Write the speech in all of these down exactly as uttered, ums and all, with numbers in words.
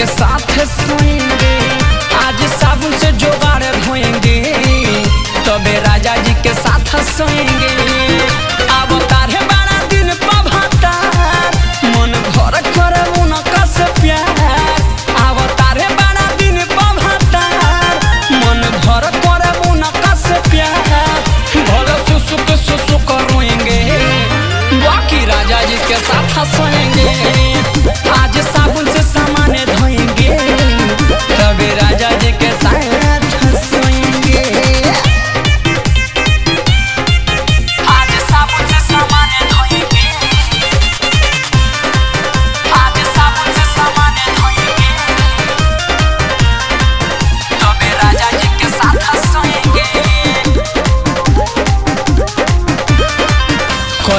के साथ सोएंगे, आज साबुन से जुगाड़ धोएंगे, तबे राजा जी के साथ सोएंगे। अब तारे बड़ा दिन पभता मन भर कर उनका से प्यार, अब तारे बड़ा दिन पभता मन भर कर उनका से प्यार, भले सुसुक सुसुक रोएंगे, बाकी राजा जी के साथ सोएंगे। आज साबुन से सामाने धोएंगे, तबे राजा जी के साथ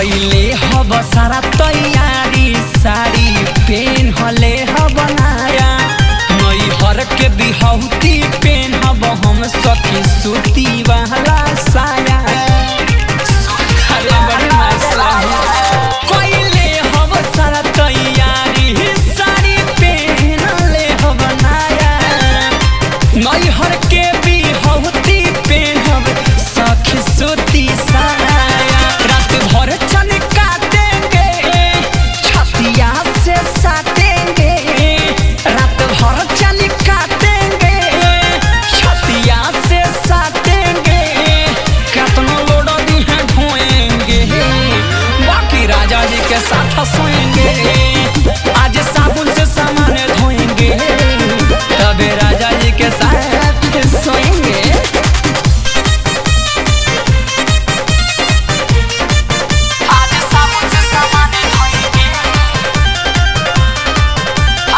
कैले हब सारा तैयारी, साड़ी पेन हले ह बनाया, नैहर के बिहौती पेन हब हम सखी सूती वाला साया। कैले हब सारा तैयारी, साड़ी पेन हले ह बनाया, नैहर के बिहौती पेन हब सखी सूती साया। आज साबुन से सामान धोएंगे, तबे राजा जी के साथ सोएंगे। आज साबुन से सामान धोएंगे,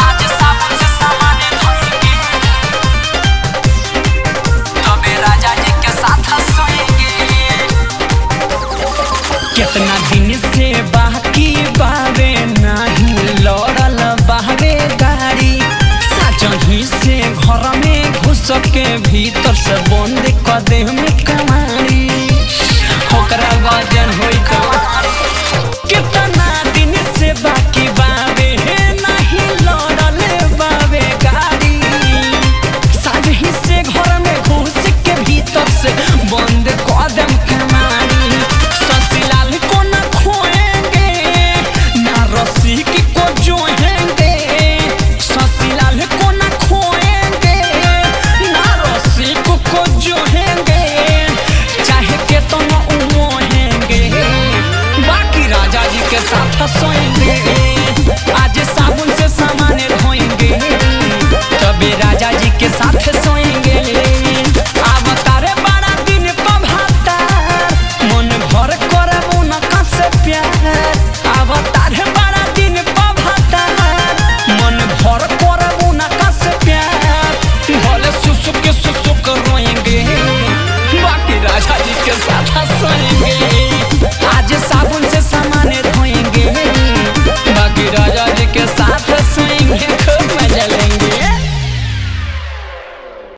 आज साबुन से सामान धोएंगे, तबे राजा जी के साथ सोएंगे। कितना दिन से बाकी बावे नहीं लड़ल बावे गाड़ी, साचही से घर में घुस के भीतर से बन